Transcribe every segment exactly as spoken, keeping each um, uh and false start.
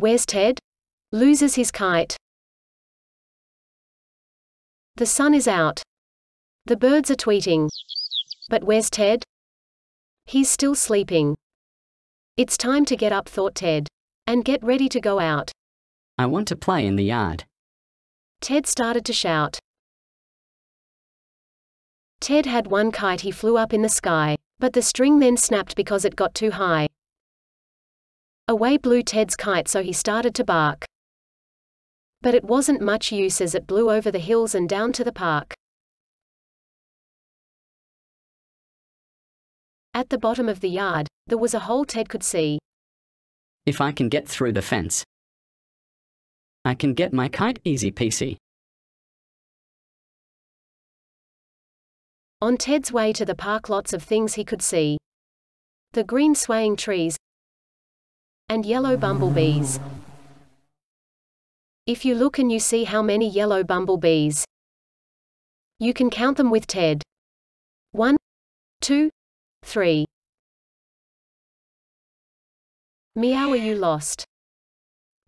Where's Ted? Loses his kite. The sun is out. The birds are tweeting. But where's Ted? He's still sleeping. It's time to get up, thought Ted, and get ready to go out. I want to play in the yard. Ted started to shout. Ted had one kite he flew up in the sky, but the string then snapped because it got too high. Away blew Ted's kite, so he started to bark. But it wasn't much use as it blew over the hills and down to the park. At the bottom of the yard, there was a hole Ted could see. If I can get through the fence, I can get my kite easy peasy. On Ted's way to the park, lots of things he could see. The green swaying trees and yellow bumblebees. If you look and you see how many yellow bumblebees, you can count them with Ted. One, two, three. Meow, are you lost?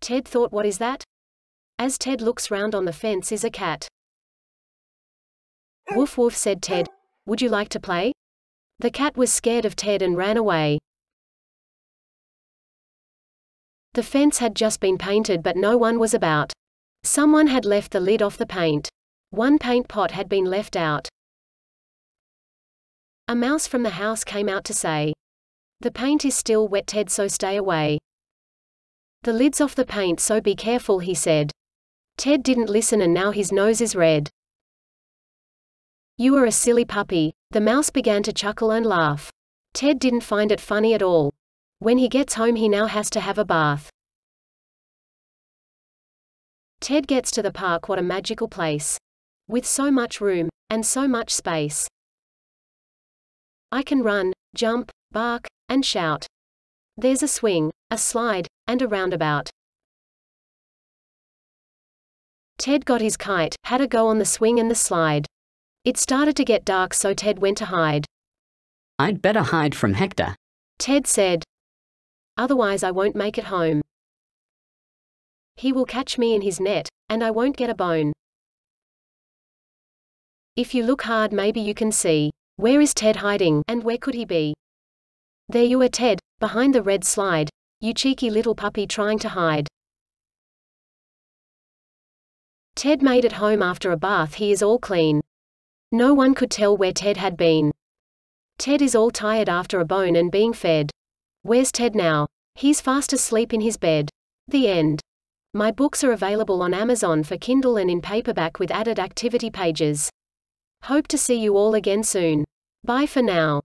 Ted thought, what is that? As Ted looks round, on the fence is a cat. Woof woof, said Ted, would you like to play? The cat was scared of Ted and ran away. The fence had just been painted, but no one was about. Someone had left the lid off the paint. One paint pot had been left out. A mouse from the house came out to say, the paint is still wet, Ted, so stay away. The lid's off the paint, so be careful, he said. Ted didn't listen, and now his nose is red. You are a silly puppy, the mouse began to chuckle and laugh. Ted didn't find it funny at all. When he gets home, he now has to have a bath. Ted gets to the park. What a magical place. With so much room, and so much space. I can run, jump, bark, and shout. There's a swing, a slide, and a roundabout. Ted got his kite, had a go on the swing and the slide. It started to get dark, so Ted went to hide. I'd better hide from Hector, Ted said. Otherwise I won't make it home. He will catch me in his net, and I won't get a bone. If you look hard, maybe you can see. Where is Ted hiding, and where could he be? There you are, Ted, behind the red slide, you cheeky little puppy trying to hide. Ted made it home after a bath. He is all clean. No one could tell where Ted had been. Ted is all tired after a bone and being fed. Where's Ted now? He's fast asleep in his bed. The end. My books are available on Amazon for Kindle and in paperback with added activity pages. Hope to see you all again soon. Bye for now.